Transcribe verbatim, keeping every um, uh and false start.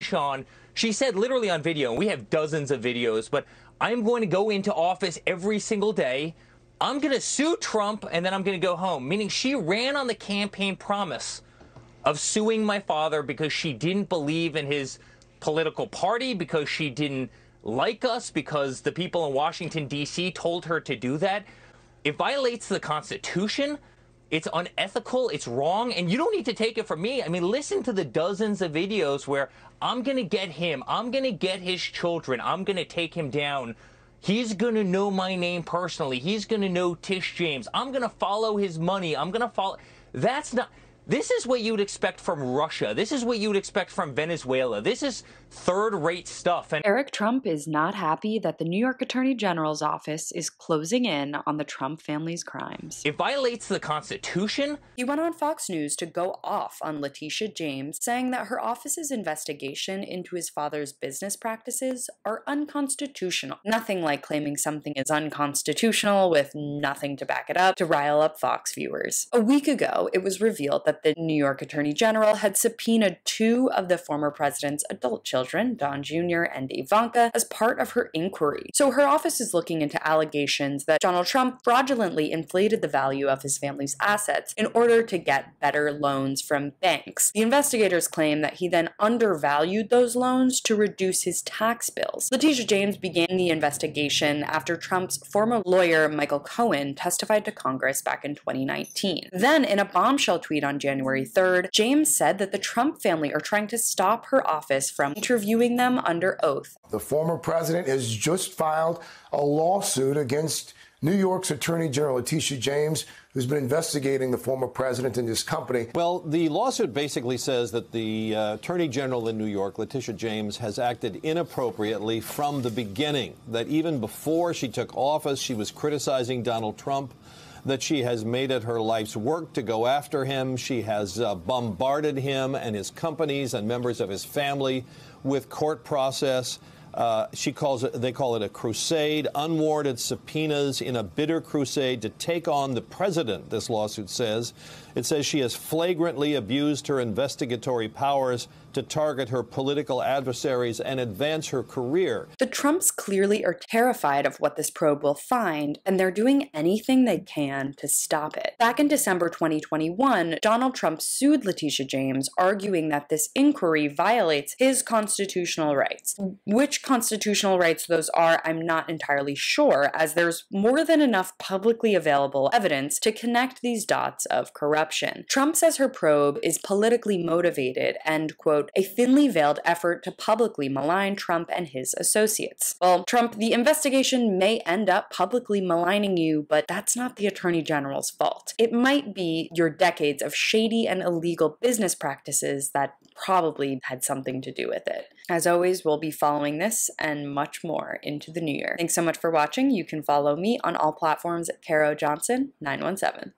Sean, she said literally on video, and we have dozens of videos, but I'm going to go into office every single day. I'm going to sue Trump, and then I'm going to go home. Meaning she ran on the campaign promise of suing my father because she didn't believe in his political party, because she didn't like us, because the people in Washington, D C told her to do that. It violates the Constitution. It's unethical, it's wrong, and you don't need to take it from me. I mean, listen to the dozens of videos where I'm gonna get him, I'm gonna get his children, I'm gonna take him down. He's gonna know my name personally. He's gonna know Tish James. I'm gonna follow his money. I'm gonna follow. That's not, this is what you'd expect from Russia. This is what you'd expect from Venezuela. This is third-rate stuff. And Eric Trump is not happy that the New York Attorney General's office is closing in on the Trump family's crimes. It violates the Constitution. He went on Fox News to go off on Letitia James, saying that her office's investigation into his father's business practices are unconstitutional. Nothing like claiming something is unconstitutional with nothing to back it up to rile up Fox viewers. A week ago, it was revealed that the New York Attorney General had subpoenaed two of the former president's adult children, Don Junior and Ivanka, as part of her inquiry. So her office is looking into allegations that Donald Trump fraudulently inflated the value of his family's assets in order to get better loans from banks. The investigators claim that he then undervalued those loans to reduce his tax bills. Letitia James began the investigation after Trump's former lawyer, Michael Cohen, testified to Congress back in twenty nineteen. Then, in a bombshell tweet on January third, James said that the Trump family are trying to stop her office from interviewing them under oath. The former president has just filed a lawsuit against New York's Attorney General Letitia James, who's been investigating the former president and his company. Well, the lawsuit basically says that the uh, Attorney General in New York, Letitia James, has acted inappropriately from the beginning, that even before she took office, she was criticizing Donald Trump, that she has made it her life's work to go after him. She has uh, bombarded him and his companies and members of his family with court process. Uh, she calls it, they call it a crusade, unwarranted subpoenas in a bitter crusade to take on the president, this lawsuit says. It says she has flagrantly abused her investigatory powers to target her political adversaries and advance her career. The Trumps clearly are terrified of what this probe will find, and they're doing anything they can to stop it. Back in December twenty twenty-one, Donald Trump sued Letitia James, arguing that this inquiry violates his constitutional rights. Which constitutional rights those are, I'm not entirely sure, as there's more than enough publicly available evidence to connect these dots of corruption. Trump says her probe is politically motivated and, quote, a thinly veiled effort to publicly malign Trump and his associates. Well, Trump, the investigation may end up publicly maligning you, but that's not the Attorney General's fault. It might be your decades of shady and illegal business practices that probably had something to do with it. As always, we'll be following this and much more into the new year. Thanks so much for watching. You can follow me on all platforms at Caro Johnson nine one seven.